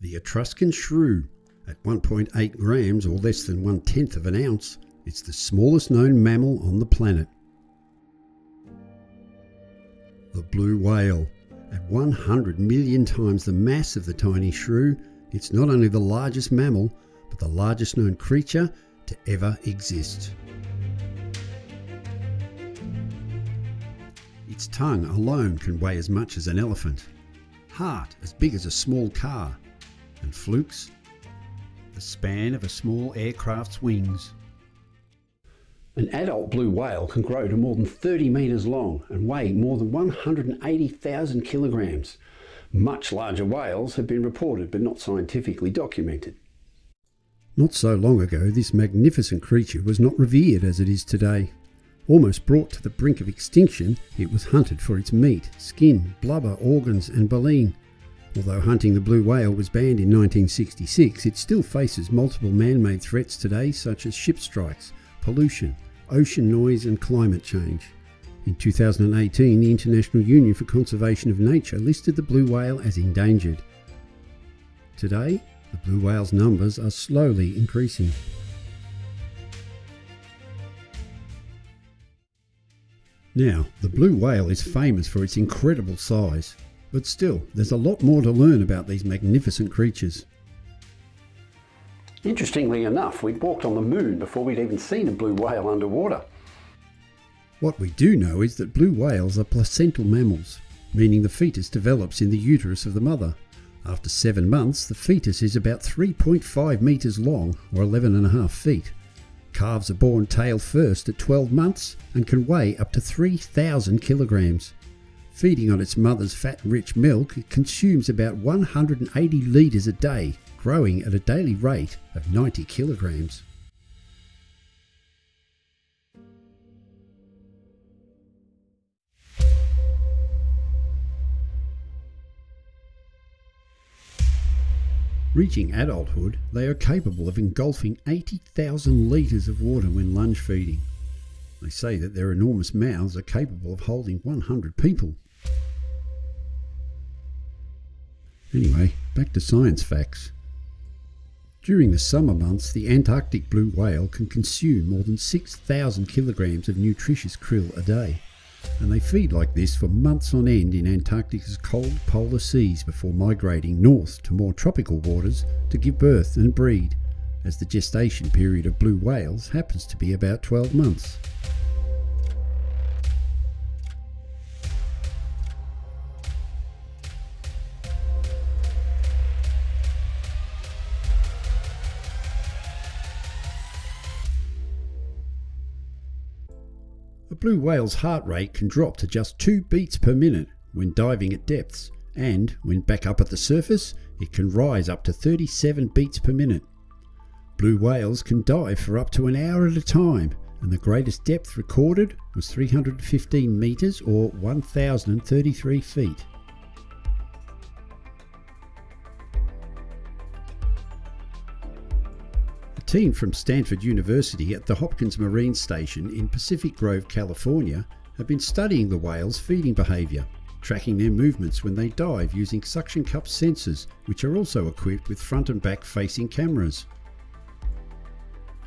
The Etruscan shrew, at 1.8 grams or less than 1/10 of an ounce, it's the smallest known mammal on the planet. The blue whale, at 100 million times the mass of the tiny shrew, it's not only the largest mammal, but the largest known creature to ever exist. Its tongue alone can weigh as much as an elephant, heart as big as a small car, and flukes, the span of a small aircraft's wings. An adult blue whale can grow to more than 30 metres long and weigh more than 180,000 kilograms. Much larger whales have been reported but not scientifically documented. Not so long ago, this magnificent creature was not revered as it is today. Almost brought to the brink of extinction, it was hunted for its meat, skin, blubber, organs and baleen. Although hunting the blue whale was banned in 1966, it still faces multiple man-made threats today, such as ship strikes, pollution, ocean noise and climate change. In 2018, the International Union for Conservation of Nature listed the blue whale as endangered. Today, the blue whale's numbers are slowly increasing. Now, the blue whale is famous for its incredible size. But still, there's a lot more to learn about these magnificent creatures. Interestingly enough, we'd walked on the moon before we'd even seen a blue whale underwater. What we do know is that blue whales are placental mammals, meaning the fetus develops in the uterus of the mother. After 7 months, the fetus is about 3.5 metres long, or 11.5 feet. Calves are born tail first at 12 months and can weigh up to 3,000 kilograms. Feeding on its mother's fat-rich milk, it consumes about 180 litres a day, growing at a daily rate of 90 kilograms. Reaching adulthood, they are capable of engulfing 80,000 litres of water when lunge feeding. They say that their enormous mouths are capable of holding 100 people. Anyway, back to science facts. During the summer months, the Antarctic blue whale can consume more than 6,000 kilograms of nutritious krill a day, and they feed like this for months on end in Antarctica's cold polar seas before migrating north to more tropical waters to give birth and breed, as the gestation period of blue whales happens to be about 12 months. A blue whale's heart rate can drop to just 2 beats per minute when diving at depths, and when back up at the surface, it can rise up to 37 beats per minute. Blue whales can dive for up to an hour at a time, and the greatest depth recorded was 315 metres or 1,033 feet. A team from Stanford University at the Hopkins Marine Station in Pacific Grove, California, have been studying the whales' feeding behaviour, tracking their movements when they dive using suction cup sensors, which are also equipped with front and back facing cameras.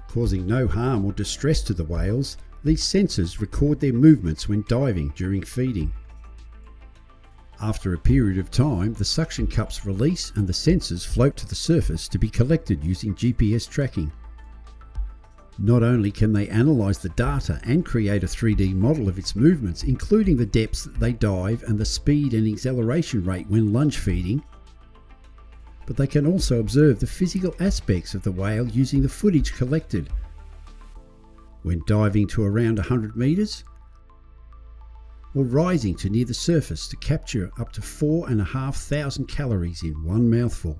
Causing no harm or distress to the whales, these sensors record their movements when diving during feeding. After a period of time, the suction cups release and the sensors float to the surface to be collected using GPS tracking. Not only can they analyse the data and create a 3D model of its movements, including the depths that they dive and the speed and acceleration rate when lunge feeding, but they can also observe the physical aspects of the whale using the footage collected. When diving to around 100 metres, or rising to near the surface to capture up to 4,500 calories in one mouthful.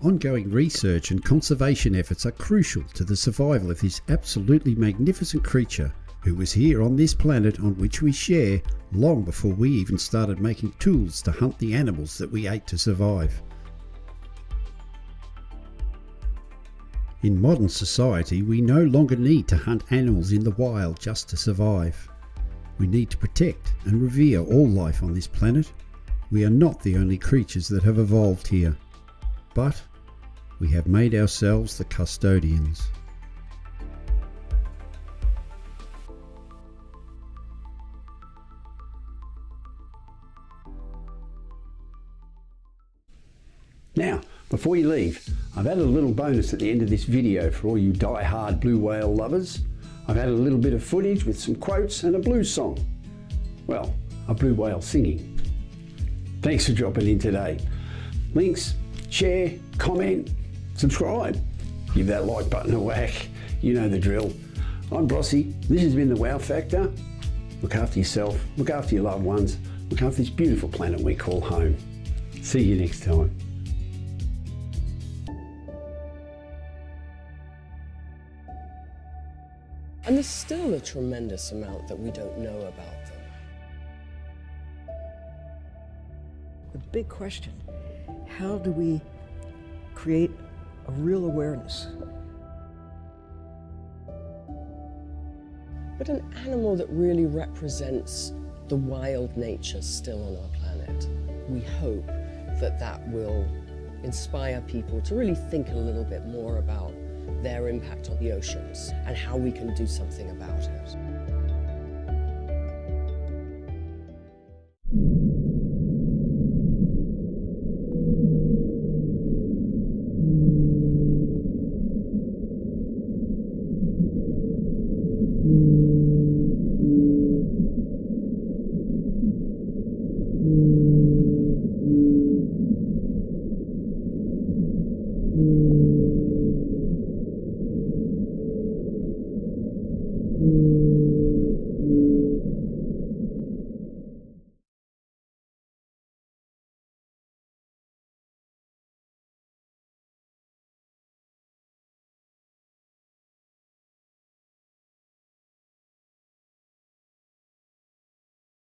Ongoing research and conservation efforts are crucial to the survival of this absolutely magnificent creature who was here on this planet on which we share long before we even started making tools to hunt the animals that we ate to survive. In modern society, we no longer need to hunt animals in the wild just to survive. We need to protect and revere all life on this planet. We are not the only creatures that have evolved here, but we have made ourselves the custodians. Now, before you leave, I've added a little bonus at the end of this video for all you die-hard blue whale lovers. I've added a little bit of footage with some quotes and a blues song. Well, a blue whale singing. Thanks for dropping in today. Links, share, comment, subscribe. Give that like button a whack. You know the drill. I'm Brosie. This has been The Wow Factor. Look after yourself. Look after your loved ones. Look after this beautiful planet we call home. See you next time. And there's still a tremendous amount that we don't know about them. The big question, how do we create a real awareness? But an animal that really represents the wild nature still on our planet, we hope that that will inspire people to really think a little bit more about their impact on the oceans and how we can do something about it.